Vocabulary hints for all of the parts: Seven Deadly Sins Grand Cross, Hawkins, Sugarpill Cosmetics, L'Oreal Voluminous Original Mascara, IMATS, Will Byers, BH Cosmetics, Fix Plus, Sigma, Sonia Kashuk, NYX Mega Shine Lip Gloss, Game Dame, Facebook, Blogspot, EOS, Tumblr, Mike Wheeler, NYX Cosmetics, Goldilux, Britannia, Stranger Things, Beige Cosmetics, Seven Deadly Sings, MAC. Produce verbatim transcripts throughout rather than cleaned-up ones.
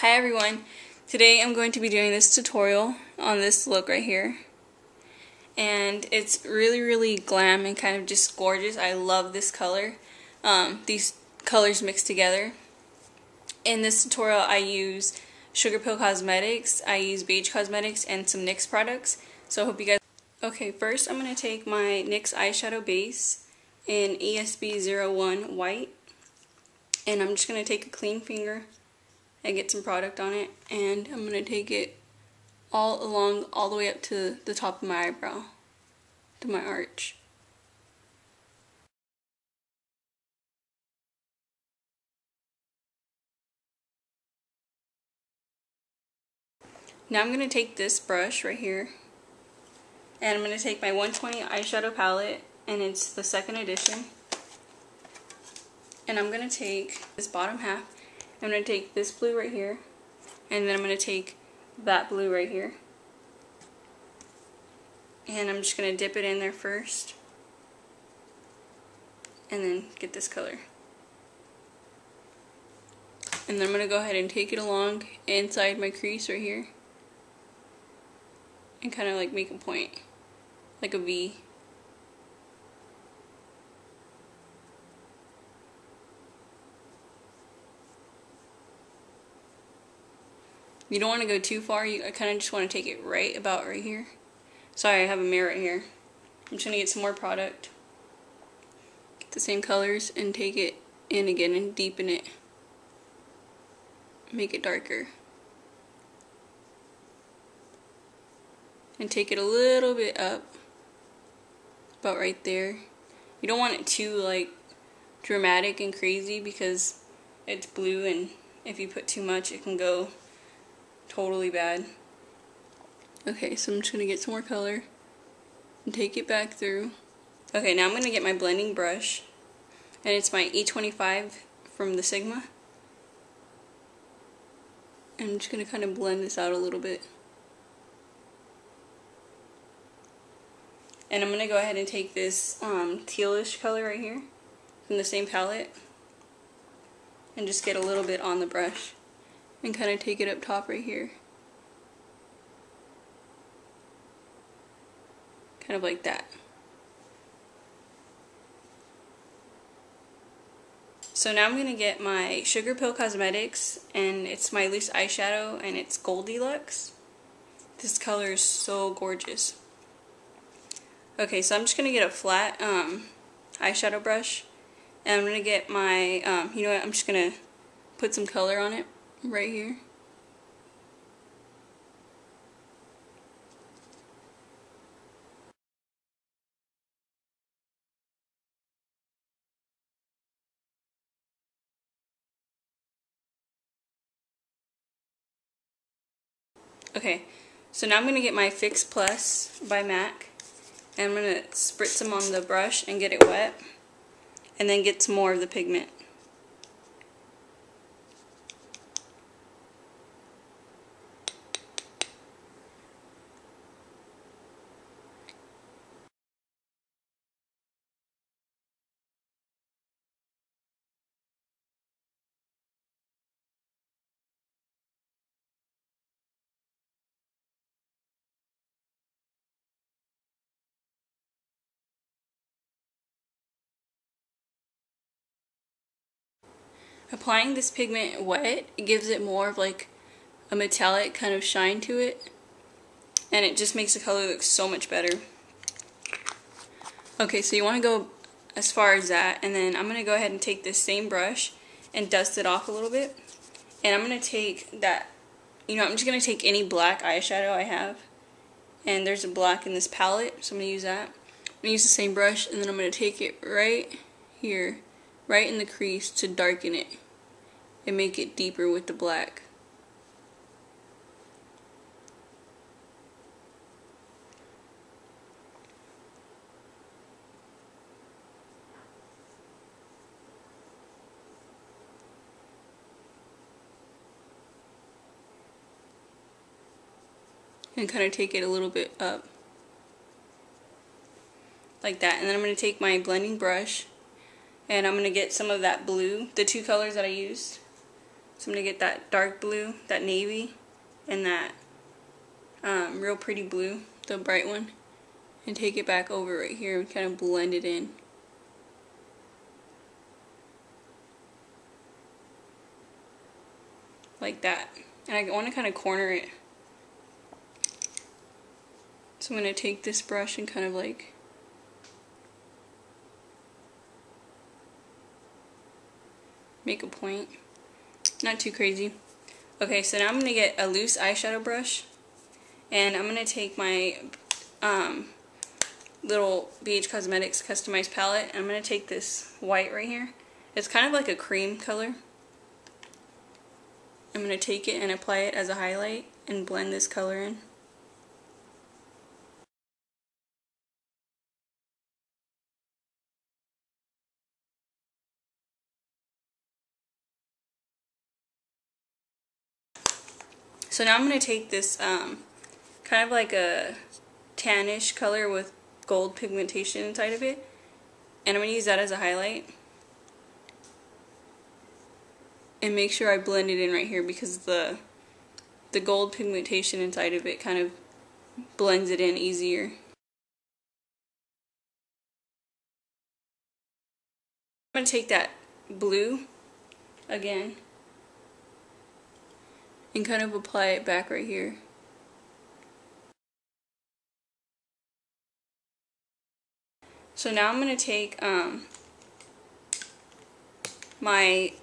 Hi everyone, today I'm going to be doing this tutorial on this look right here, and it's really really glam and kind of just gorgeous. I love this color, um, these colors mixed together. In this tutorial I use Sugarpill Cosmetics, I use Beige Cosmetics, and some N Y X products, so I hope you guys... Okay, first I'm going to take my N Y X eyeshadow base in E S B zero one white, and I'm just going to take a clean finger and get some product on it, and I'm going to take it all along, all the way up to the top of my eyebrow, to my arch. Now I'm going to take this brush right here, and I'm going to take my one twenty eyeshadow palette, and it's the second edition, and I'm going to take this bottom half. I'm going to take this blue right here, and then I'm going to take that blue right here, and I'm just going to dip it in there first and then get this color. And then I'm going to go ahead and take it along inside my crease right here and kind of like make a point, like a V. You don't want to go too far. You I kind of just want to take it right about right here. Sorry, I have a mirror right here. I'm just going to get some more product. Get the same colors and take it in again and deepen it. Make it darker. And take it a little bit up. About right there. You don't want it too like dramatic and crazy because it's blue, and if you put too much it can go totally bad. Okay, so I'm just going to get some more color and take it back through. Okay, now I'm going to get my blending brush, and it's my E twenty-five from the Sigma. I'm just going to kind of blend this out a little bit. And I'm going to go ahead and take this um, tealish color right here from the same palette and just get a little bit on the brush and kind of take it up top right here. Kind of like that. So now I'm going to get my Sugarpill Cosmetics, and it's my loose eyeshadow, and it's Goldilux. This color is so gorgeous. Okay, so I'm just going to get a flat um, eyeshadow brush, and I'm going to get my, um, you know what, I'm just going to put some color on it. Right here. Okay, so now I'm going to get my Fix Plus by MAC, and I'm going to spritz some on the brush and get it wet, and then get some more of the pigment. Applying this pigment wet, it gives it more of like a metallic kind of shine to it, and it just makes the color look so much better. Okay, so you want to go as far as that, and then I'm going to go ahead and take this same brush and dust it off a little bit, and I'm going to take that, you know, I'm just going to take any black eyeshadow I have, and there's a black in this palette, so I'm going to use that. I'm going to use the same brush, and then I'm going to take it right here, right in the crease, to darken it and make it deeper with the black. And kind of take it a little bit up. Like that. And then I'm going to take my blending brush, and I'm going to get some of that blue, the two colors that I used. So I'm going to get that dark blue, that navy, and that um, real pretty blue, the bright one, and take it back over right here and kind of blend it in. Like that. And I want to kind of corner it. So I'm going to take this brush and kind of like make a point. Not too crazy. Okay, so now I'm going to get a loose eyeshadow brush. And I'm going to take my um, little B H Cosmetics customized palette. And I'm going to take this white right here. It's kind of like a cream color. I'm going to take it and apply it as a highlight and blend this color in. So now I'm going to take this um, kind of like a tannish color with gold pigmentation inside of it, and I'm going to use that as a highlight. And make sure I blend it in right here because the the gold pigmentation inside of it kind of blends it in easier. I'm going to take that blue again and kind of apply it back right here. So now I'm going to take um, my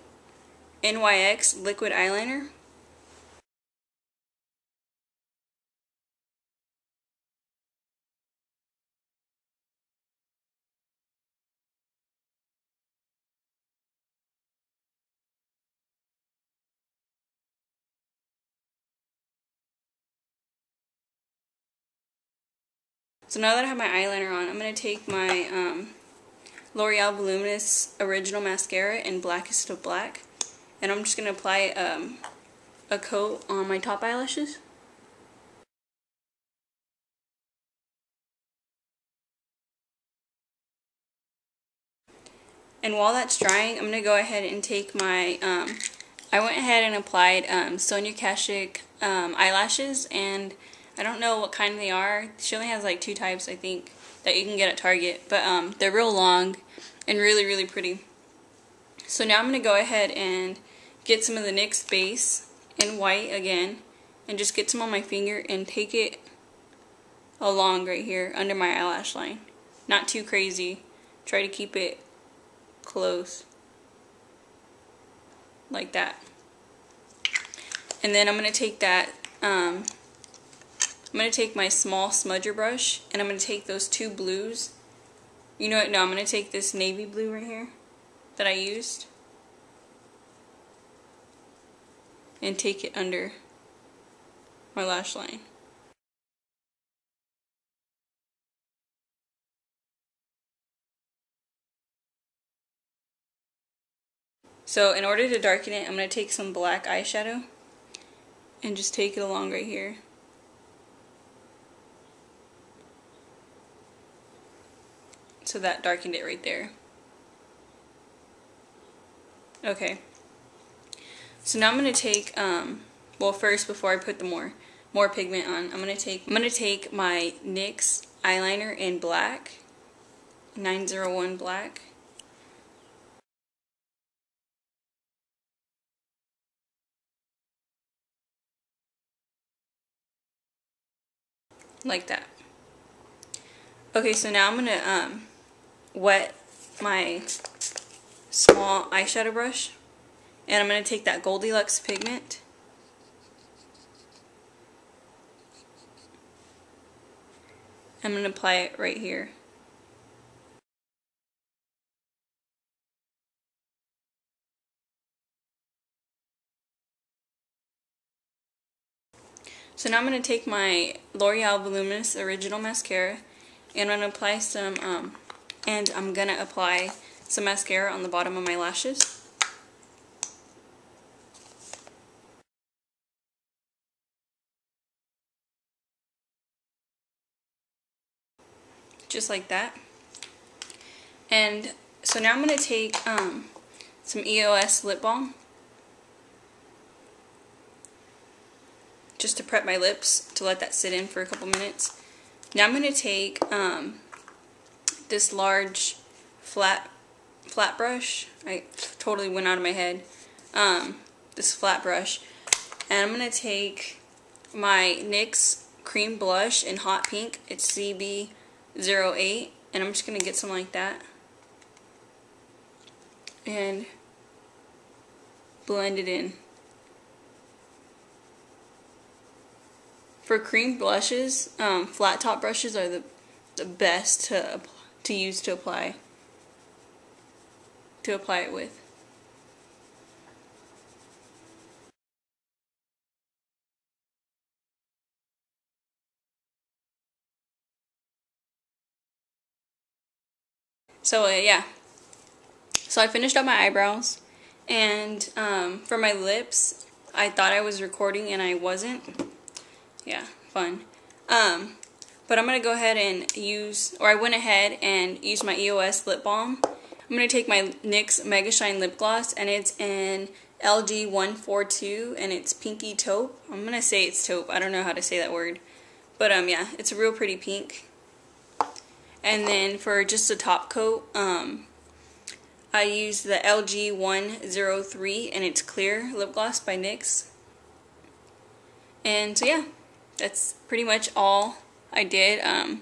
N Y X liquid eyeliner. So now that I have my eyeliner on, I'm going to take my um, L'Oreal Voluminous Original Mascara in Blackest of Black. And I'm just going to apply um, a coat on my top eyelashes. And while that's drying, I'm going to go ahead and take my, um, I went ahead and applied um, Sonia Kashuk um, eyelashes, and I don't know what kind they are. She only has like two types, I think, that you can get at Target. But um, they're real long and really, really pretty. So now I'm going to go ahead and get some of the NYX base in white again and just get some on my finger and take it along right here under my eyelash line. Not too crazy. Try to keep it close. Like that. And then I'm going to take that, um, I'm going to take my small smudger brush and I'm going to take those two blues. You know what? No, I'm going to take this navy blue right here that I used and take it under my lash line. So in order to darken it, I'm going to take some black eyeshadow and just take it along right here. So that darkened it right there. Okay, so now I'm gonna take um, well, first before I put the more more pigment on, I'm gonna take I'm gonna take my NYX eyeliner in black, nine oh one black. Like that. Okay, so now I'm gonna um, wet my small eyeshadow brush, and I'm going to take that Goldilux pigment and I'm going to apply it right here. So now I'm going to take my L'Oreal Voluminous Original Mascara and I'm going to apply some um, and I'm going to apply some mascara on the bottom of my lashes. Just like that. And so now I'm going to take um, some E O S lip balm just to prep my lips to let that sit in for a couple minutes. Now I'm going to take um, this large flat flat brush. I totally went out of my head. Um, this flat brush. And I'm going to take my NYX Cream Blush in Hot Pink. It's C B zero eight. And I'm just going to get some like that. And blend it in. For cream blushes, um, flat top brushes are the, the best to, to use to apply, to apply it with. So uh, yeah, so I finished up my eyebrows, and um, for my lips, I thought I was recording and I wasn't. Yeah, fun. Um, but I'm going to go ahead and use, or I went ahead and used my E O S lip balm. I'm going to take my NYX Mega Shine Lip Gloss, and it's in L G one forty-two, and it's Pinky Taupe. I'm going to say it's taupe. I don't know how to say that word. But um, yeah, it's a real pretty pink. And then for just a top coat, um, I used the L G one oh three, and it's Clear Lip Gloss by NYX. And so yeah. That's pretty much all I did. Um,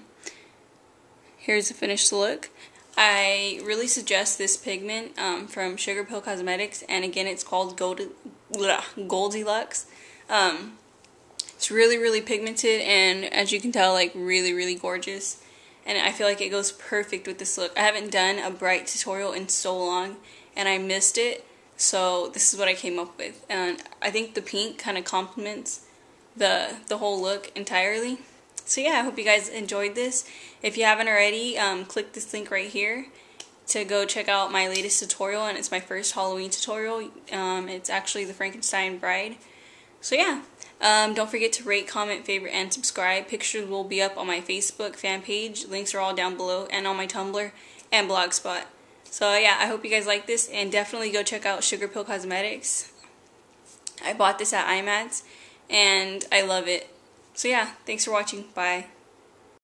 here's the finished look. I really suggest this pigment um, from Sugarpill Cosmetics, and again, it's called Gold Goldilux. Um, it's really, really pigmented, and as you can tell, like really, really gorgeous. And I feel like it goes perfect with this look. I haven't done a bright tutorial in so long, and I missed it. So this is what I came up with, and I think the pink kind of complements the the whole look entirely. So yeah, I hope you guys enjoyed this. If you haven't already, um, click this link right here to go check out my latest tutorial, and it's my first Halloween tutorial. Um, it's actually the Frankenstein Bride. So yeah, um, don't forget to rate, comment, favorite, and subscribe. Pictures will be up on my Facebook fan page. Links are all down below, and on my Tumblr and Blogspot. So yeah, I hope you guys like this, and definitely go check out Sugarpill Cosmetics. I bought this at I mats. And I love it. So yeah, thanks for watching. Bye.